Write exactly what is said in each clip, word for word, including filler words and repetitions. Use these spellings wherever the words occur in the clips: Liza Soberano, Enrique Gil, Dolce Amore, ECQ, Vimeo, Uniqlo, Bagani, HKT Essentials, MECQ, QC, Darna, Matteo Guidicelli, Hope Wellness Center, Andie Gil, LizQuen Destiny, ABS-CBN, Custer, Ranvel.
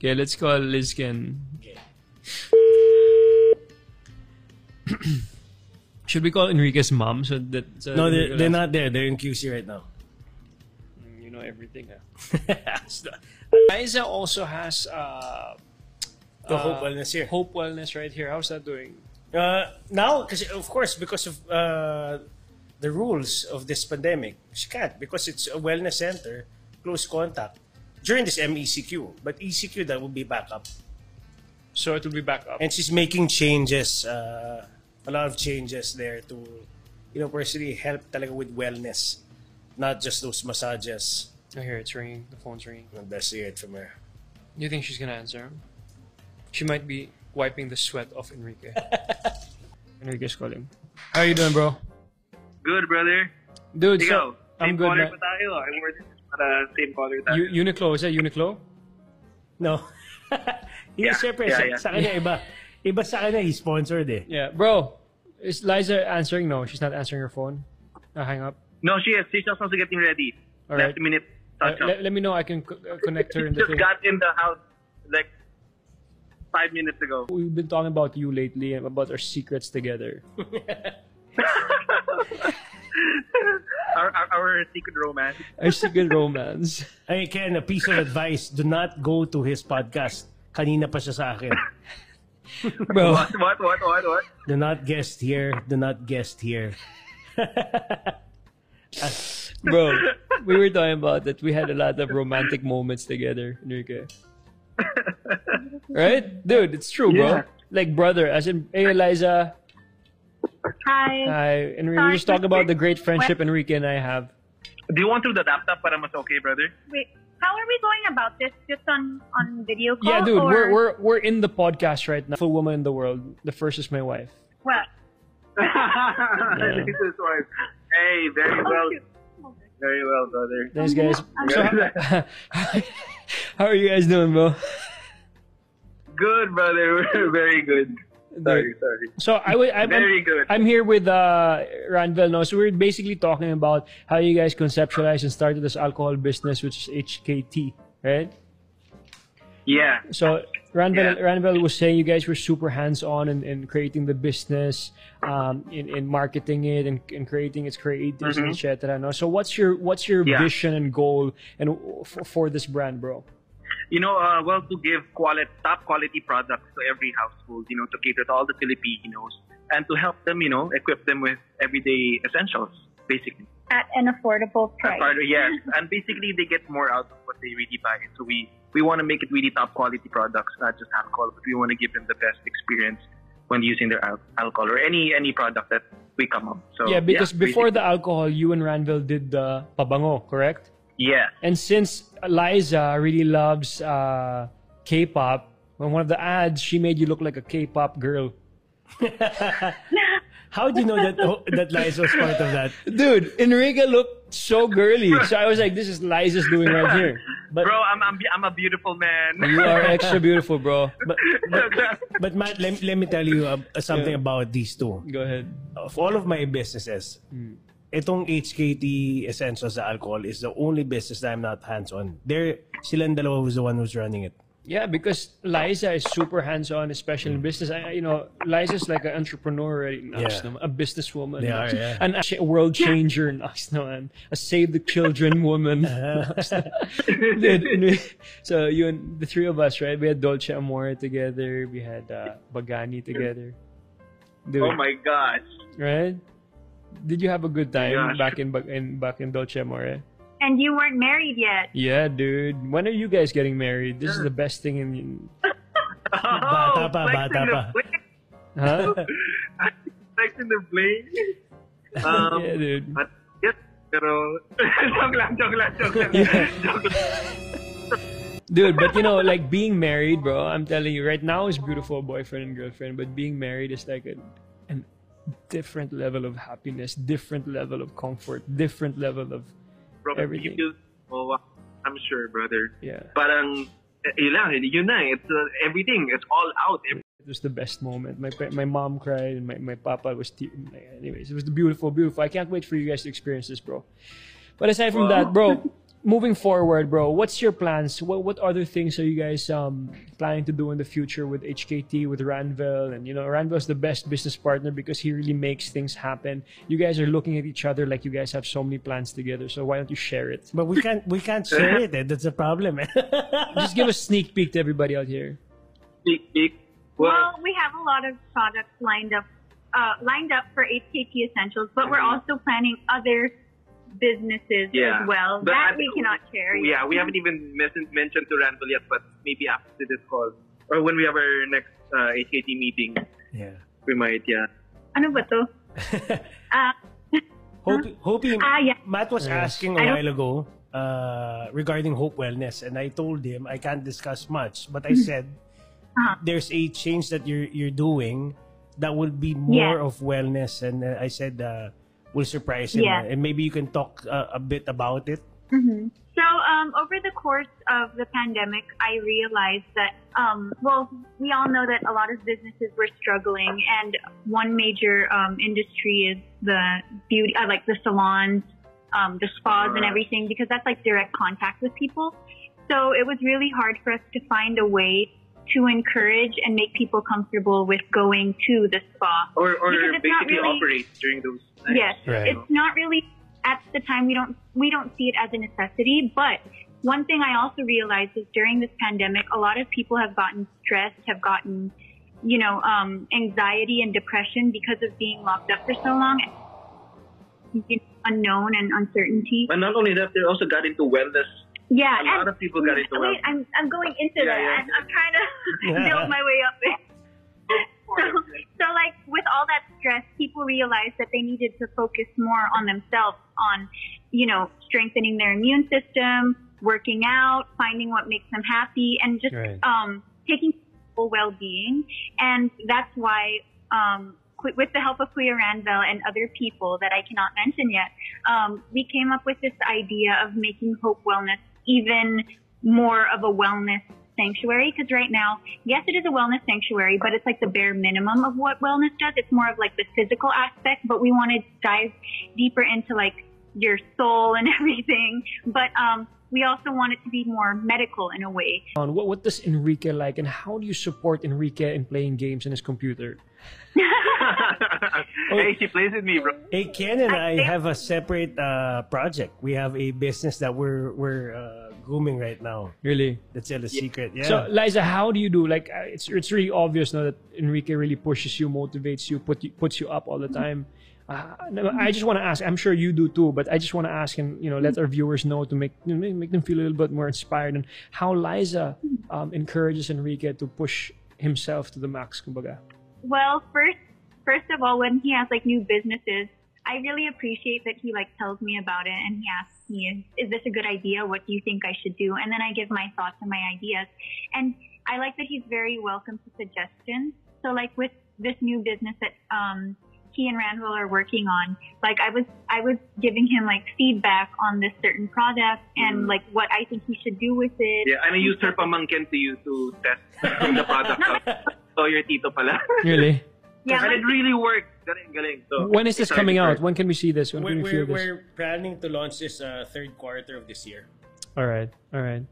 Okay, let's call LizQuen. Okay. Should we call Enrique's mom? So that so no, they're, they're not there. They're in Q C right now. You know everything. Huh? Liza also has uh, the uh, Hope Wellness here. Hope Wellness right here. How's that doing? Uh, now, because of course, because of uh, the rules of this pandemic, she can't because it's a wellness center, close contact. During this M E C Q, but E C Q that will be back up. So it will be back up. And she's making changes, uh, a lot of changes there to, you know, personally help talaga with wellness, not just those massages. I hear it's ringing. The phone's ringing. And that's it from her. You think she's gonna answer? She might be wiping the sweat off Enrique. Enrique's calling. How you doing, bro? Good, brother. Dude, so, I'm good. Man. Uh, same color tayo. Uniqlo, is that Uniqlo? No. Yeah, syempre, yeah, yeah. Sa kanya iba. Iba sa kanya, he's sponsored eh. Yeah, bro, is Liza answering? No, she's not answering her phone. I'll hang up. No, she is. She's just also getting ready. All right. Last minute touch uh, up. Let, let me know, I can co connect her in the just thing. Got in the house like five minutes ago. We've been talking about you lately and about our secrets together. Our, our, our secret romance. Our secret romance. Ay, Ken, a piece of advice. Do not go to his podcast. Kanina pa siya sa akin. Bro, what, what, what, what, what? Do not guest here. Do not guest here. Bro, we were talking about that. We had a lot of romantic moments together, Enrique. Right? Dude, it's true, bro. Yeah. Like brother, as in, hey, Eliza. Hi. Hi. And we were just talking about the great friendship what? Enrique and I have. Do you want to do the laptop para mas okay, brother? Wait, how are we going about this? Just on, on video call? Yeah, dude, or... we're, we're, we're in the podcast right now. Full woman in the world. The first is my wife. What? Yeah. This is wife. Hey, very well. Very well, brother. Thanks, guys. So, how are you guys doing, bro? Good, brother. We're very good. Sorry, sorry. So I would. I'm, Very good. I'm here with uh, Ranvel now. So we're basically talking about how you guys conceptualized and started this alcohol business, which is H K T, right? Yeah. So Ranvel, yeah. Ranvel was saying you guys were super hands-on in, in creating the business, um, in, in marketing it and in, in creating its creatives, mm-hmm. et cetera. No. So what's your what's your yeah. vision and goal and for, for this brand, bro? You know, uh, well, to give quality, top quality products to every household, you know, to cater to all the Filipinos and to help them, you know, equip them with everyday essentials, basically. At an affordable price. Part, yes, and basically they get more out of what they really buy. So we, we want to make it really top quality products, not just alcohol, but we want to give them the best experience when using their al alcohol or any any product that we come up. So yeah, because yeah, before basically. the alcohol, you and Ranvel did the pabango, correct? Yeah. And since Liza really loves uh, K-pop, on one of the ads, she made you look like a K-pop girl. How do you know that that Liza was part of that? Dude, Enrique looked so girly. So I was like, this is Liza's doing right here. But bro, I'm, I'm, I'm a beautiful man. You are extra beautiful, bro. But, but, but Matt, let, let me tell you uh, something yeah. about these two. Go ahead. Of all of my businesses, mm. itong H K T Essentials na alcohol is the only business that I'm not hands-on. They're, silang dalawa who's the one who's running it. Yeah, because Liza is super hands-on, especially in business. I, you know, Liza's like an entrepreneur already in us, yeah. no? A businesswoman. They are, yeah. An a world changer in us, no? And a save the children woman. Uh -huh. So you and the three of us, right? We had Dolce Amore together. We had uh, Bagani together. Dude. Oh my gosh. Right? Did you have a good time yeah. back in back in back in Dolce Amore? And you weren't married yet. Yeah, dude. When are you guys getting married? This is the best thing in. Oh, bata pa, bata pa. Huh? Flex in the plane. Um, yeah, dude. But yes, pero joke lang, joke lang, joke lang. Dude, but you know, like being married, bro. I'm telling you, right now is beautiful, boyfriend and girlfriend. But being married is like a. An, different level of happiness, different level of comfort, different level of bro, everything. You feel, well, I'm sure, brother. Yeah. Parang, yun lang, yun na, it's uh, everything. It's all out. It was the best moment. My my mom cried and my, my papa was tearing. Anyways, it was beautiful, beautiful. I can't wait for you guys to experience this, bro. But aside from wow. that, bro, moving forward, bro, what's your plans? What what other things are you guys um planning to do in the future with H K T, with Ranvel? And you know, Ranvel's the best business partner because he really makes things happen. You guys are looking at each other like you guys have so many plans together. So why don't you share it? But we can't we can't share it. That's a problem. Just give a sneak peek to everybody out here. Sneak peek. Well, well, we have a lot of products lined up uh lined up for H K T Essentials, but we're also planning other businesses yeah. as well, but that we cannot share. Yeah, we haven't even mentioned to Ranvel yet, but maybe after this call or when we have our next uh, H K T meeting, yeah, we might. Yeah. Ano ba to? uh, Hope, Hope, uh, yeah. Matt was yes. asking a while ago uh, regarding Hope Wellness, and I told him I can't discuss much, but I said uh-huh. there's a change that you're you're doing that will be more yeah. of wellness, and uh, I said. Uh, will surprise him, yeah. and maybe you can talk uh, a bit about it. Mm-hmm. So um, over the course of the pandemic, I realized that, um, well, we all know that a lot of businesses were struggling, and one major um, industry is the beauty, uh, like the salons, um, the spas and everything, because that's like direct contact with people. So it was really hard for us to find a way to encourage and make people comfortable with going to the spa. Or, or basically really, operate during those times. Yes, right. It's not really, at the time, we don't, we don't see it as a necessity. But one thing I also realized is during this pandemic, a lot of people have gotten stressed, have gotten, you know, um, anxiety and depression because of being locked up for so long. It's unknown and uncertainty. But not only that, they also got into wellness. Yeah, a lot of people got into wait, I'm I'm going into yeah, that. Yeah. I'm, I'm trying to yeah. build my way up there. So, so, like with all that stress, people realized that they needed to focus more on themselves, on you know strengthening their immune system, working out, finding what makes them happy, and just right. um, taking full well-being. And that's why, um, with the help of Kuya Ranvel and other people that I cannot mention yet, um, we came up with this idea of making Hope Wellness even more of a wellness sanctuary, because right now, yes, it is a wellness sanctuary, but it's like the bare minimum of what wellness does. It's more of like the physical aspect, but we want to dive deeper into like your soul and everything. But um, we also want it to be more medical in a way. What, what does Enrique like, and how do you support Enrique in playing games on his computer? Oh, hey, she plays with me, bro. Hey, Ken and I, I have a separate uh, project. We have a business that we're we're uh, grooming right now. Really? That's a secret. Yeah. So, Liza, how do you do? Like, it's it's really obvious now that Enrique really pushes you, motivates you, put you, puts you up all the time. Uh, I just want to ask. I'm sure you do too, but I just want to ask and you know let our viewers know to make make them feel a little bit more inspired and how Liza um, encourages Enrique to push himself to the max. Kumbaga. Well, first. First of all, when he has like new businesses, I really appreciate that he like tells me about it and he asks me, is, is this a good idea? What do you think I should do? And then I give my thoughts and my ideas. And I like that he's very welcome to suggestions. So like with this new business that um, he and Ranvel are working on, like I was, I was giving him like feedback on this certain product and mm. like what I think he should do with it. Yeah, I'm a user pamangkin to you to test the product out. So your tito pala. Really? Yeah, and it really worked. Galing, galing. So, when is this coming out? When can we see this? When we're, can we feel this? We're planning to launch this uh, third quarter of this year. All right, all right.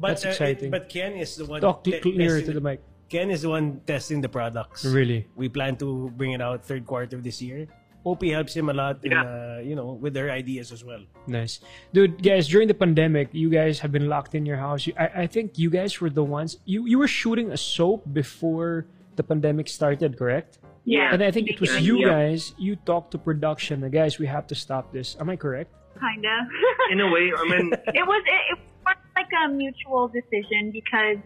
But, that's uh, exciting. It, but Ken is the one. Talk clearer to the mic. Ken is the one testing the products. Really? We plan to bring it out third quarter of this year. Opie helps him a lot, yeah. and, uh, you know, with their ideas as well. Nice, dude, guys. During the pandemic, you guys have been locked in your house. I, I think you guys were the ones. You you were shooting a soap before the pandemic started, correct? Yeah. And I think it was you guys, you talked to production, the guys, we have to stop this. Am I correct? Kind of. In a way, I mean. It was, it, it was like a mutual decision because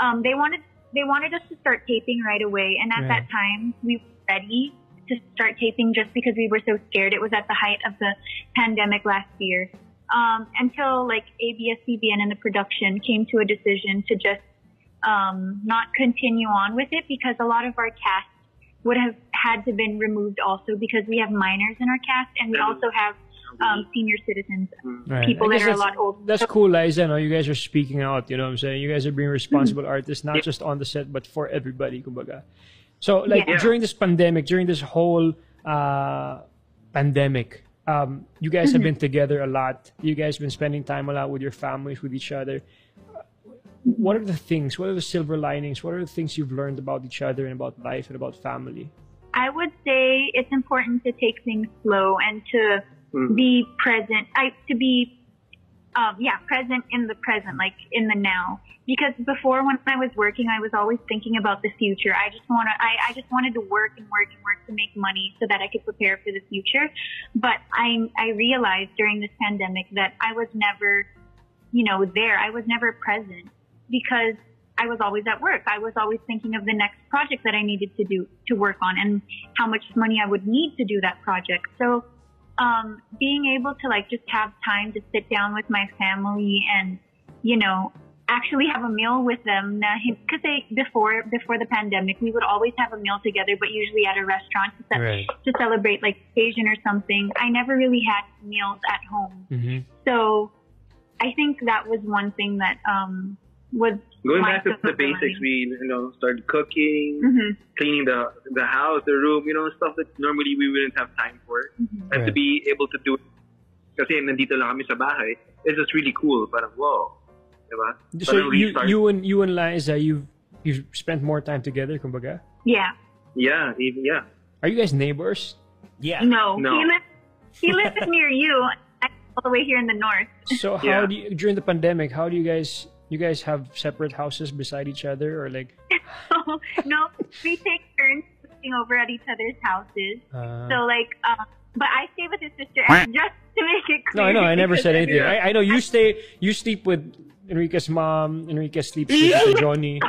um, they wanted they wanted us to start taping right away. And at yeah. that time, we were ready to start taping just because we were so scared. It was at the height of the pandemic last year. Um, until like A B S C B N and the production came to a decision to just Um, not continue on with it because a lot of our cast would have had to been removed also because we have minors in our cast and we also have um, senior citizens, right. people that are a lot older. That's cool, Liza. No? You guys are speaking out, you know what I'm saying? You guys are being responsible mm-hmm. artists, not yeah. just on the set, but for everybody. Kumbaga. So like yeah. during this pandemic, during this whole uh, pandemic, Um, you guys have been together a lot. You guys have been spending time a lot with your families, with each other. What are the things, what are the silver linings? What are the things you've learned about each other and about life and about family? I would say it's important to take things slow and to mm. be present, I, to be, um, yeah, present in the present, like in the now. Because before, when I was working, I was always thinking about the future. I just want to, I, I just wanted to work and work and work to make money so that I could prepare for the future. But I, I realized during this pandemic that I was never, you know, there. I was never present because I was always at work. I was always thinking of the next project that I needed to do, to work on, and how much money I would need to do that project. So, um, being able to like just have time to sit down with my family and, you know, actually have a meal with them, because they before before the pandemic we would always have a meal together, but usually at a restaurant to, ce right. to celebrate like occasion or something. I never really had meals at home, mm-hmm. so I think that was one thing that um was going back to the basics. We you know started cooking, mm-hmm. cleaning the the house, the room, you know stuff that normally we wouldn't have time for, mm-hmm. and right. to be able to do it kasi nandito lang kami sa bahay. It's just really cool. But whoa. But so you, you and you and Liza, you you spent more time together, kumbaga? Yeah. Yeah, even, yeah. Are you guys neighbors? Yeah. No. no. He lives he lives near you. I'm all the way here in the north. So how yeah. do you, during the pandemic, how do you guys you guys have separate houses beside each other, or like? no, no, we take turns looking over at each other's houses. Uh... So like, um, but I stay with his sister, and just to make it clear. No, no, I never said anything. I, I know you stay you sleep with Enrique's mom. Enrique sleeps with Johnny.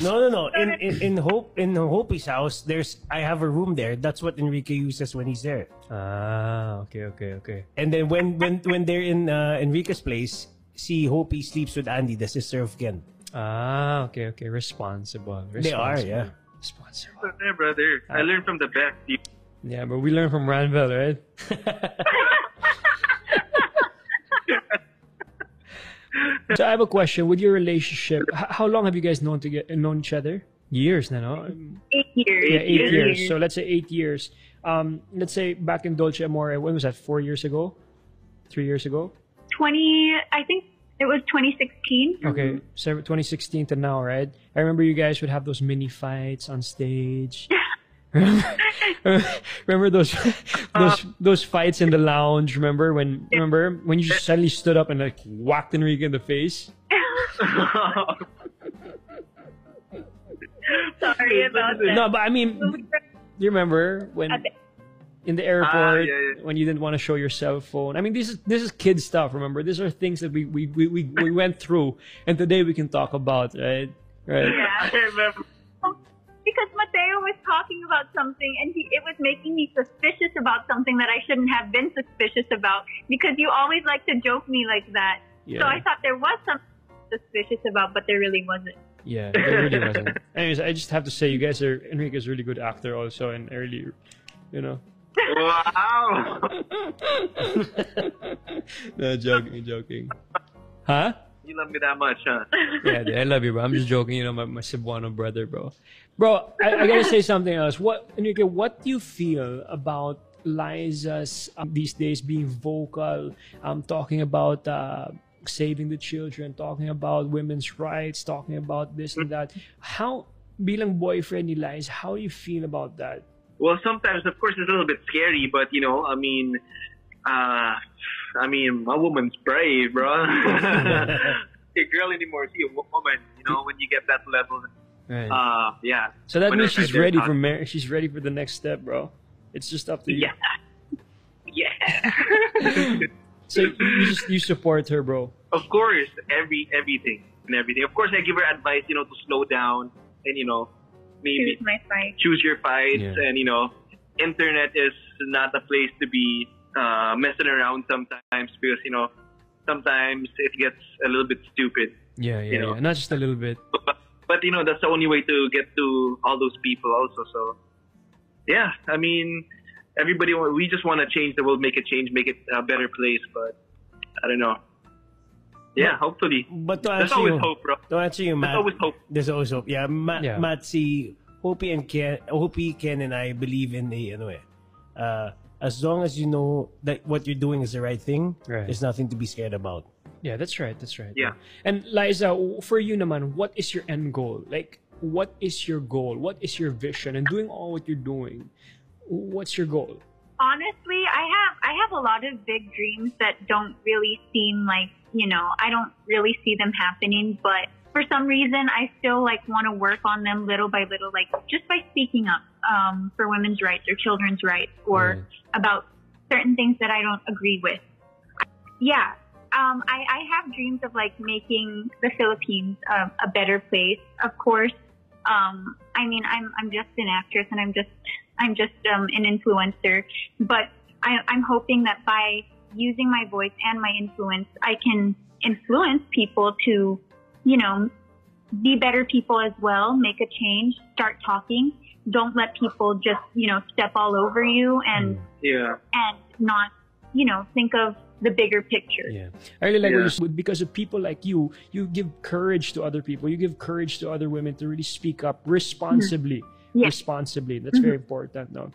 No, no, no. In, in in Hope in Hope's house, there's I have a room there. That's what Enrique uses when he's there. Ah, okay, okay, okay. And then when when when they're in uh, Enrique's place, see Hope he sleeps with Andie, the sister of Ken. Ah, okay, okay. Responsible. Responsible. They are, yeah. Responsible. Hey, brother. I learned from the best. Yeah, but we learn from Ranvel, right? So I have a question. With your relationship, how long have you guys known to get, known each other? Years, no? Eight years. Yeah, eight years. years. So let's say eight years. Um, let's say back in Dolce Amore, when was that? Four years ago, three years ago. Twenty, I think it was twenty sixteen. Okay, so twenty sixteen to now, right? I remember you guys would have those mini fights on stage. Remember those those those fights in the lounge? Remember when? Remember when you just suddenly stood up and like whacked Enrique in the face? Sorry about that. No, but I mean, you remember when in the airport, ah, yeah, yeah. when you didn't want to show your cell phone? I mean, this is this is kid stuff. Remember, these are things that we we we we, we went through, and today we can talk about, right? Right. Yeah, I remember. Because Matteo was talking about something, and he, it was making me suspicious about something that I shouldn't have been suspicious about. Because you always like to joke me like that, yeah. so I thought there was something suspicious about, but there really wasn't. Yeah, there really wasn't. Anyways, I just have to say, you guys are Enrique's really good actor, also, and early, you know. Wow. No, joking, joking. Huh? You love me that much, huh? Yeah, dude, I love you, bro. I'm just joking. You know, my, my Cebuano brother, bro. Bro, I, I gotta say something else. What, Enrique, what do you feel about Liza's um, these days being vocal, um, talking about uh, saving the children, talking about women's rights, talking about this and that? How, bilang boyfriend ni Liza, how do you feel about that? Well, sometimes, of course, it's a little bit scary, but, you know, I mean... Uh, I mean, my woman's brave, bro. She's a girl anymore. She's a woman. You know, when you get that level, right. uh, yeah. So that when means she's ready talking. for marriage. She's ready for the next step, bro. It's just up to you. Yeah, yeah. So you just you support her, bro. Of course, every everything and everything. Of course, I give her advice, you know, to slow down and you know, maybe choose my fight, choose your fights, yeah. and you know, internet is not a place to be. Uh, messing around sometimes because you know sometimes it gets a little bit stupid. Yeah, yeah, you know? yeah. Not just a little bit. But, but you know that's the only way to get to all those people also. So yeah, I mean everybody we just want to change the world, make a change, make it a better place. But I don't know. Yeah, but, hopefully. But there's always you, hope, bro. To answer you, Matt, there's always hope. There's always hope. Yeah, Matt, yeah. Matt, see, Hopi and Ken, Hopi, Ken, and I believe in the. Anyway, uh, as long as you know that what you're doing is the right thing, right, there's nothing to be scared about. Yeah, that's right. That's right. Yeah. And Liza, for you naman, what is your end goal? Like, what is your goal? What is your vision? And doing all what you're doing, what's your goal? Honestly, I have I have a lot of big dreams that don't really seem like, you know, I don't really see them happening, but for some reason, I still like want to work on them little by little, like just by speaking up um, for women's rights or children's rights or mm. about certain things that I don't agree with. Yeah, um, I, I have dreams of like making the Philippines uh, a better place. Of course, um, I mean I'm I'm just an actress and I'm just I'm just um, an influencer, but I, I'm hoping that by using my voice and my influence, I can influence people to, you know, be better people as well, make a change, start talking. Don't let people just, you know, step all over you and yeah. and not, you know, think of the bigger picture. Yeah. I really like yeah. what you said, because of people like you, you give courage to other people. You give courage to other women to really speak up responsibly. Mm-hmm. yes. Responsibly. That's mm-hmm. very important. No?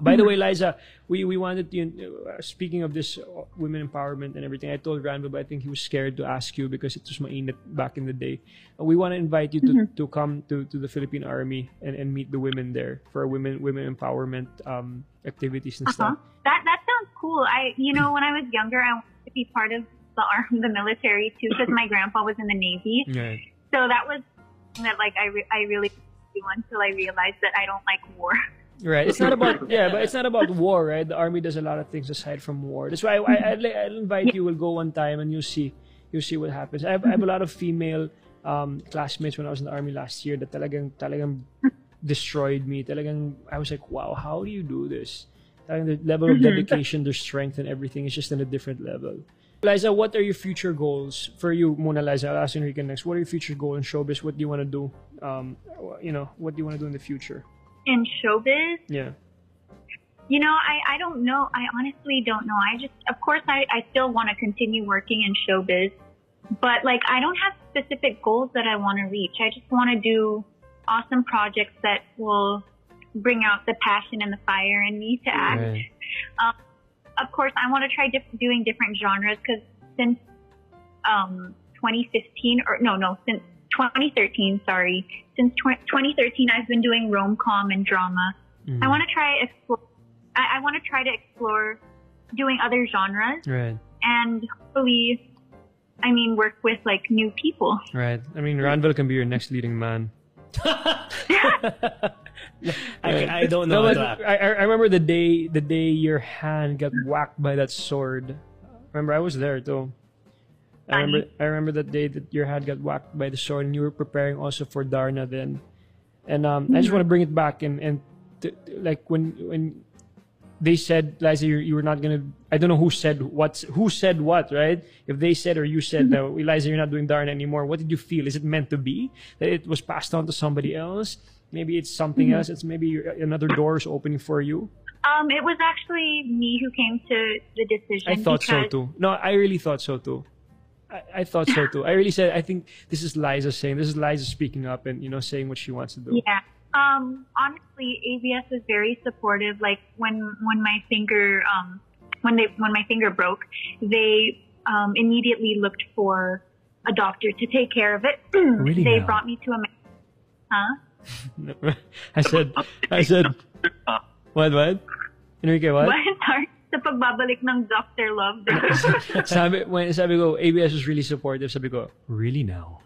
By the way, Liza, we, we wanted you uh, speaking of this uh, women empowerment and everything, I told Ranvel, but I think he was scared to ask you because it was mainit back in the day. Uh, we want to invite you to, mm-hmm. to come to, to the Philippine Army and, and meet the women there for women women empowerment um, activities and uh-huh. stuff. That that sounds cool. I you know when I was younger, I wanted to be part of the arm, the military too, because my grandpa was in the Navy. Yeah. So that was that like I re I really wanted to do until I realized that I don't like war. Right, it's not about yeah, but it's not about war, right? The army does a lot of things aside from war. That's why I, I, I I'll invite you. We'll go one time and you'll see, you'll see what happens. I have, I have a lot of female um, classmates when I was in the army last year that talagang talagang destroyed me. Talagang I was like, wow, how do you do this? Talagang the level of dedication, their strength, and everything is just on a different level. Liza, what are your future goals for you, Mona Liza? I'll ask Enrique next. What are your future goals in showbiz? What do you want to do? Um, you know, what do you want to do in the future? In showbiz? Yeah. You know, I, I don't know. I honestly don't know. I just, of course, I, I still want to continue working in showbiz. But, like, I don't have specific goals that I want to reach. I just want to do awesome projects that will bring out the passion and the fire in me to act. Right. Um, of course, I want to try diff doing different genres because since um, twenty fifteen, or no, no, since twenty thirteen, sorry. Since twenty thirteen, I've been doing rom-com and drama. Mm. I want to try explore. I, I want to try to explore doing other genres, right? And hopefully, I mean, work with like new people. Right. I mean, Ranvel can be your next leading man. I, I don't know. No, but I, I remember the day the day your hand got whacked by that sword. Remember, I was there though. I remember, I remember that day that your hand got whacked by the sword, and you were preparing also for Darna then. And um, mm-hmm. I just want to bring it back and, and t t like when when they said, Liza, you, you were not gonna. I don't know who said what, who said what, right? If they said or you said that, mm-hmm. Liza, you're not doing Darna anymore. What did you feel? Is it meant to be that it was passed on to somebody else? Maybe it's something mm-hmm. else. It's maybe another door is opening for you. Um, it was actually me who came to the decision. I thought so too. No, I really thought so too. I, I thought so too. I really said, I think this is Liza saying, this is Liza speaking up and, you know, saying what she wants to do. Yeah. Um, honestly, A B S was very supportive. Like when, when my finger, um, when they, when my finger broke, they, um, immediately looked for a doctor to take care of it. Really? They now? brought me to a, huh? I said, I said, what, what? Enrique, what? What? Sorry. The pagbabalik ng doctor love. sabi, when sabi ko, A B S was really supportive. Sabi ko, really now?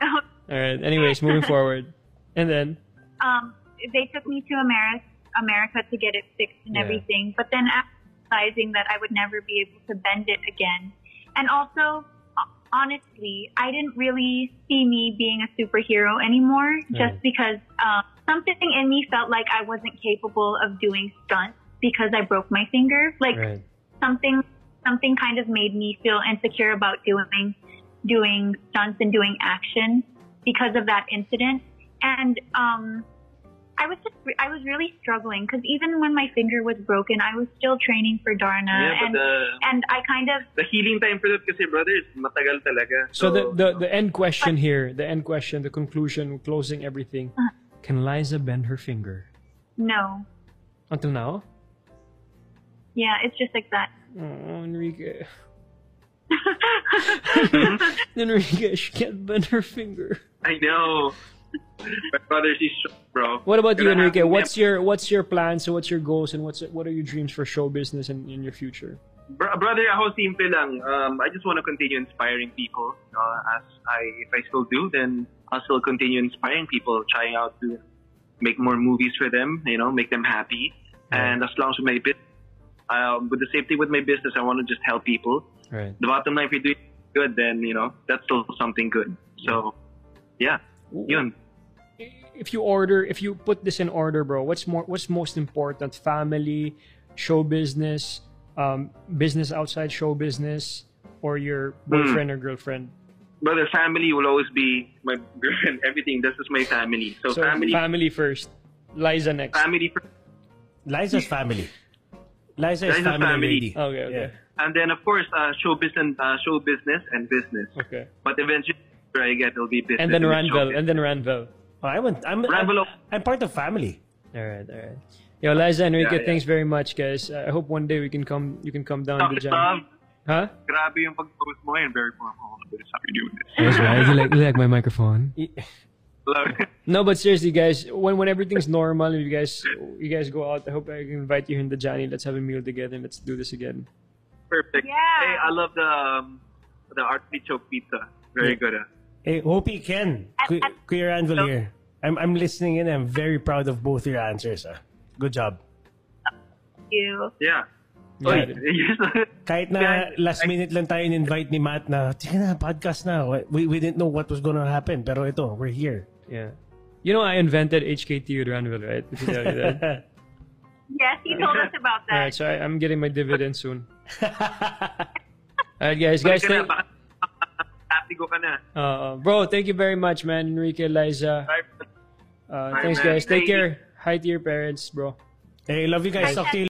All right. Anyways, moving forward. And then? Um, they took me to America, America to get it fixed and yeah. everything. But then after realizing that I would never be able to bend it again. And also, honestly, I didn't really see me being a superhero anymore just right. because uh, something in me felt like I wasn't capable of doing stunts. Because I broke my finger, like right. something, something kind of made me feel insecure about doing, doing stunts and doing action because of that incident. And um, I was just, I was really struggling because even when my finger was broken, I was still training for Darna, yeah, and the, and I kind of the healing time for that, kasi brother, is matagal talaga. So, so the, the the end question but, here, the end question, the conclusion, closing everything. Uh, Can Liza bend her finger? No. Until now. Yeah, it's just like that. Oh, Enrique. Enrique, she can't bend her finger. I know. My brother, she's strong, bro. What about You're you, Enrique? What's your what's your plans? So what's your goals and what's what are your dreams for show business and in, in your future? Bro, brother, ako simple lang. Um, I just want to continue inspiring people. Uh, as I, if I still do, then I'll still continue inspiring people, trying out to make more movies for them. You know, make them happy. Yeah. And as long as my business, uh, with the safety with my business, I want to just help people. Right. The bottom line, if you're doing good, then you know that's still something good. So, yeah, yun. If you order, if you put this in order, bro, what's more, what's most important? Family, show business, um, business outside show business, or your boyfriend mm. or girlfriend? Brother, family will always be my girlfriend. Everything. This is my family. So, so family, family first. Liza next. Family first. Liza's family. Liza is Liza's family. family. Okay. Okay. Yeah. And then, of course, uh, show business, uh, show business, and business. Okay. But eventually, I get it'll be business. And then Ranvel, and then Ranvel. Oh, I went. I'm, I'm. I'm part of family. All right, all right. Yo, Liza and Enrique, yeah, yeah. thanks very much, guys. I hope one day we can come. You can come down to the jam. Huh? Grabe yung pag-post mo and very formal. How you doing this? That's right. You like, you like my microphone? No, but seriously, guys, when when everything's normal, you guys you guys go out. I hope I can invite you in the Johnny. Let's have a meal together and let's do this again. Perfect. Yeah. Hey, I love the um, the artichoke pizza. Very yeah. good. Uh. Hey, hope you can. Kuya Ranvel so, here. I'm I'm listening in. I'm very proud of both your answers. Uh. Good job. Thank you. Yeah. Oy, kahit na last minute lang tayo in-invite ni Matt na, na podcast na. We we didn't know what was gonna happen. Pero ito, we're here. Yeah. You know I invented H K T with Ranvel, right? Did you tell you that? Yes, he told us about that. All right, so I, I'm getting my dividend soon. All right, guys, guys, thank you. Uh, bro, thank you very much, man, Enrique, Liza. Uh, thanks, guys. Take care. Hi to your parents, bro. Hey, love you guys. Talk to you.